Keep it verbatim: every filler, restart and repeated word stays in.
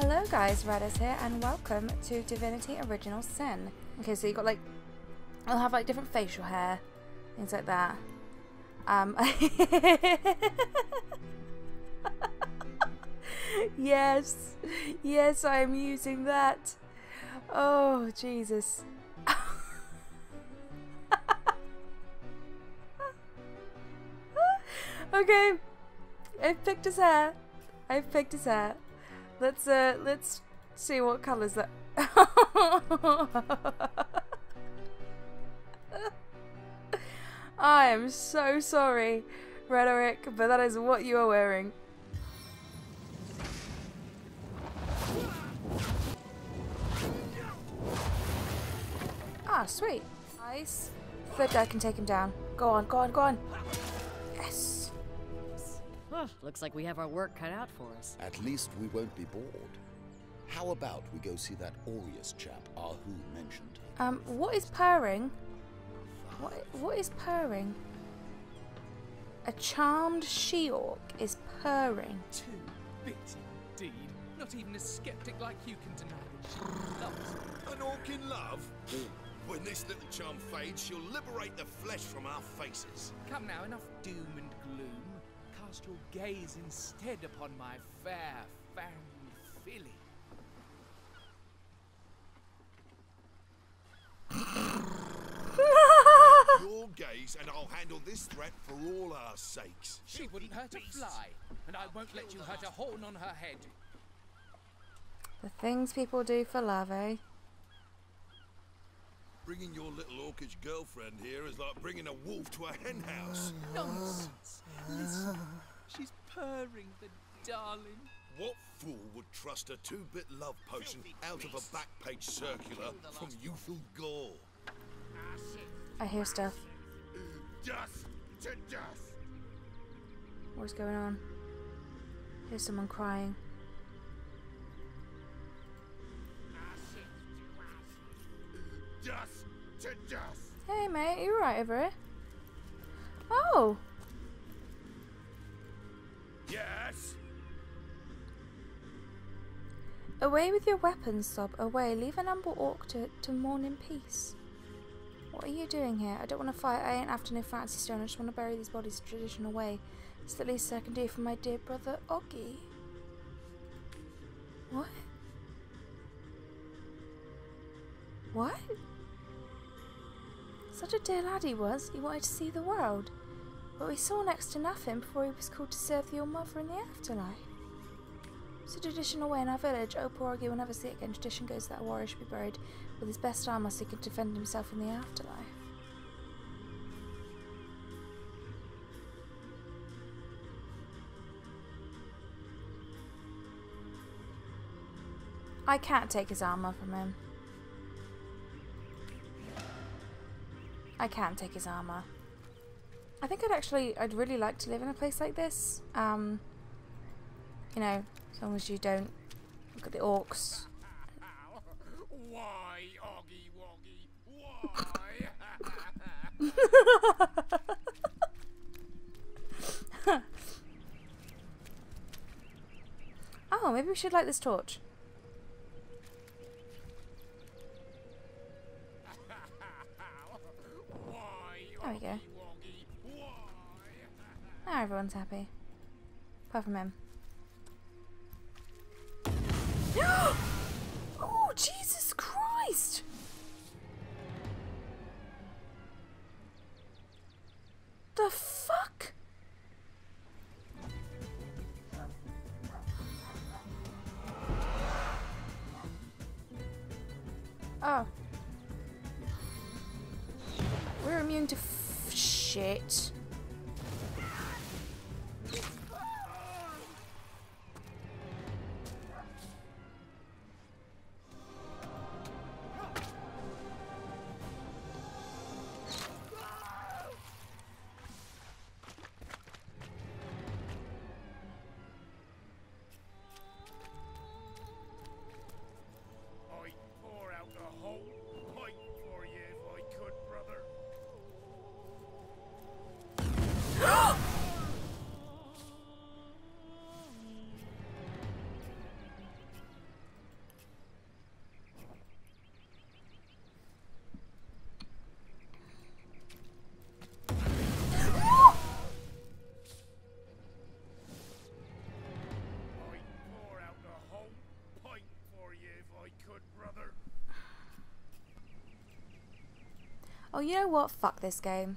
Hello guys, Radderss here, and welcome to Divinity Original Sin. Okay, so you've got like, I'll have like different facial hair, things like that. Um, yes, yes, I am using that. Oh, Jesus. Okay, I've picked his hair. I've picked his hair. Let's uh, let's see what colours that. I am so sorry, Rhetoric, but that is what you are wearing. Ah, sweet, nice. Third guy can take him down. Go on, go on, go on. Yes. Huh, looks like we have our work cut out for us. At least we won't be bored. How about we go see that Aureus chap Ahu mentioned? Um, what is purring? What, what is purring? A charmed she-orc is purring. Two bits indeed. Not even a skeptic like you can deny that she loves me. An orc in love? When this little charm fades, she'll liberate the flesh from our faces. Come now, enough doom and gloom. Cast your gaze instead upon my fair found filly. Your gaze, and I'll handle this threat for all our sakes. She wouldn't hurt a fly, and I won't let you hurt a horn on her head. The things people do for love, eh? Bringing your little orchid girlfriend here is like bringing a wolf to a hen house. Nonsense! Listen, she's purring, the darling. What fool would trust a two-bit love potion out of a back-page circular from youthful gore? I hear stuff. Dust to dust. What's going on? Here's someone crying. Hey mate, you right over here? Oh! Yes. Away with your weapons, sob. Away. Leave an humble orc to, to mourn in peace. What are you doing here? I don't want to fight. I ain't after no fancy stone. I just want to bury these bodies the traditional way. It's the least I can do for my dear brother Oggy. What? What? Such a dear lad he was, he wanted to see the world, but we saw next to nothing before he was called to serve the old mother in the afterlife. It's a traditional way in our village. Oporogi will never see it again. Tradition goes that a warrior should be buried with his best armour so he can defend himself in the afterlife. I can't take his armour from him. I can take his armor. I think I'd actually, I'd really like to live in a place like this. Um, you know, as long as you don't look at the orcs. Why, Oggy Woggy? Why? Oh, maybe we should light this torch. There we go. Now everyone's happy. Apart from him. Oh, Jesus Christ! The fuck? Oh. We're immune to f shit. you know what? Fuck this game.